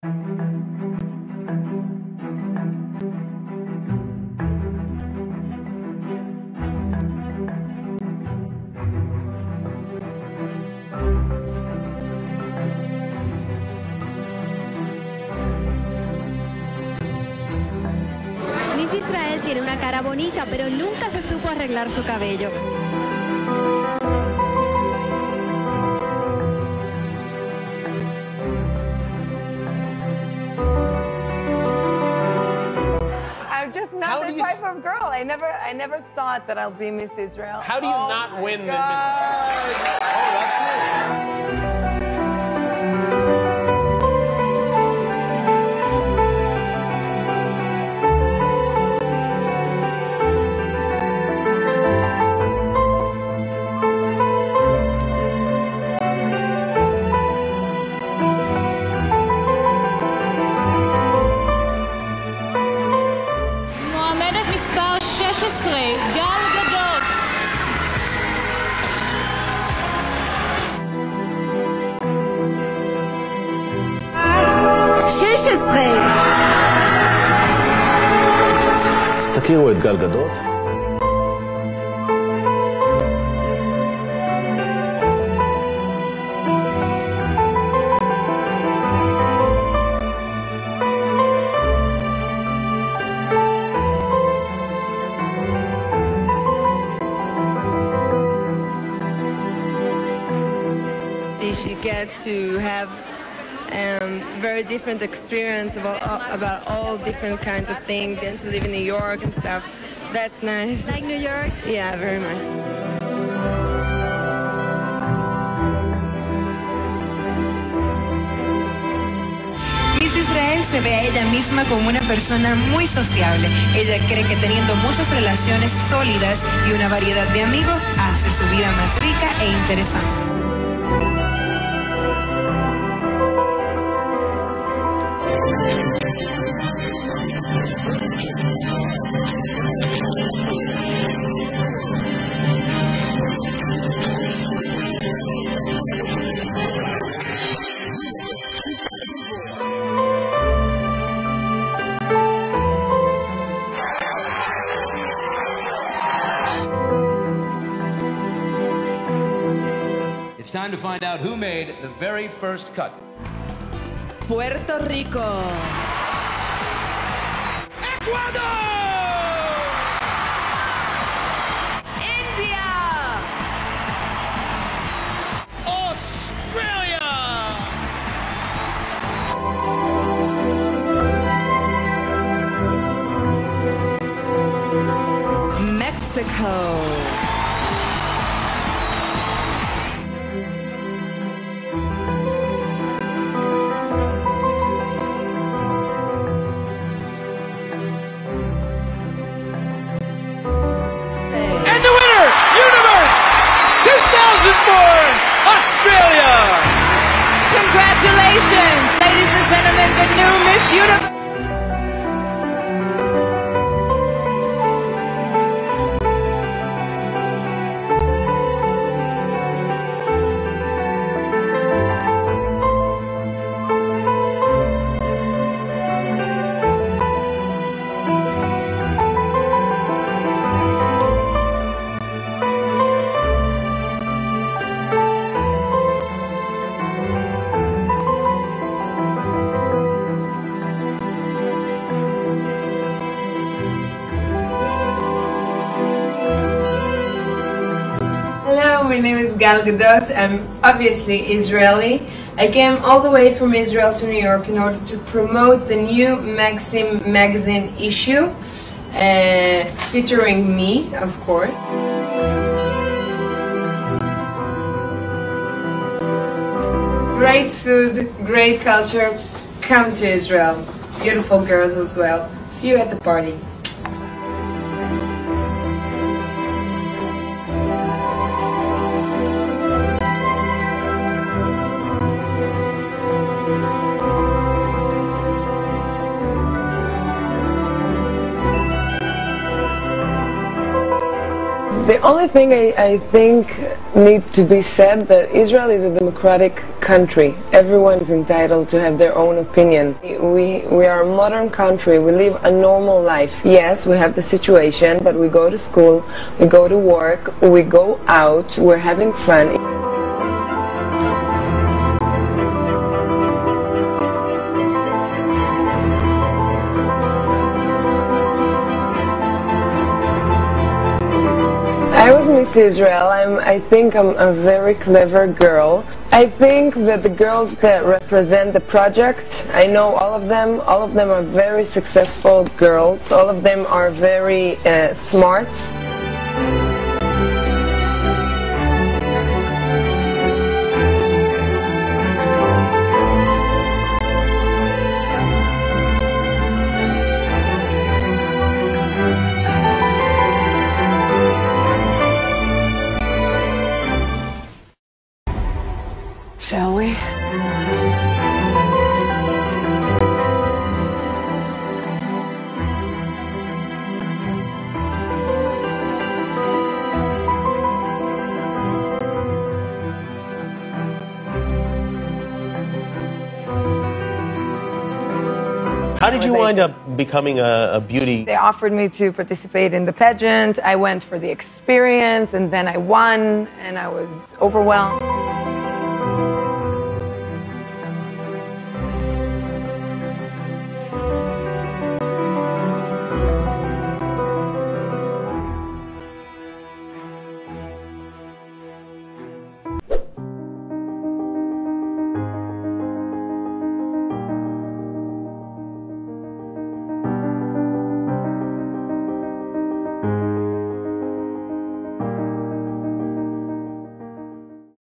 Miss Israel tiene una cara bonita, pero nunca se supo arreglar su cabello. Not the type of girl. I never thought that I'll be Miss Israel. How do you not win the Miss Universo? Oh, that's it. Gal Gadot. תכירו את גל גדות. She get to have very different experience about all different kinds of things, and to live in New York and stuff. That's nice. Like New York? Yeah, very much. Israel se ve a ella misma como una persona muy sociable. Ella cree que teniendo muchas relaciones sólidas y una variedad de amigos hace su vida más rica e interesante. It's time to find out who made the very first cut. Puerto Rico. Ecuador! India! Australia! Mexico. Australia! Congratulations, ladies and gentlemen, the new Miss Universo. Hello, my name is Gal Gadot. I'm obviously Israeli. I came all the way from Israel to New York in order to promote the new Maxim magazine issue, featuring me, of course. Great food, great culture. Come to Israel. Beautiful girls as well. See you at the party. The only thing I think needs to be said that Israel is a democratic country. Everyone is entitled to have their own opinion. We are a modern country. We live a normal life. Yes, we have the situation, but we go to school, we go to work, we go out, we're having fun. I was Miss Israel. I think I'm a very clever girl. I think that the girls that represent the project, I know all of them are very successful girls, all of them are very smart. Shall we? How did you wind up becoming a beauty? They offered me to participate in the pageant. I went for the experience, and then I won, and I was overwhelmed.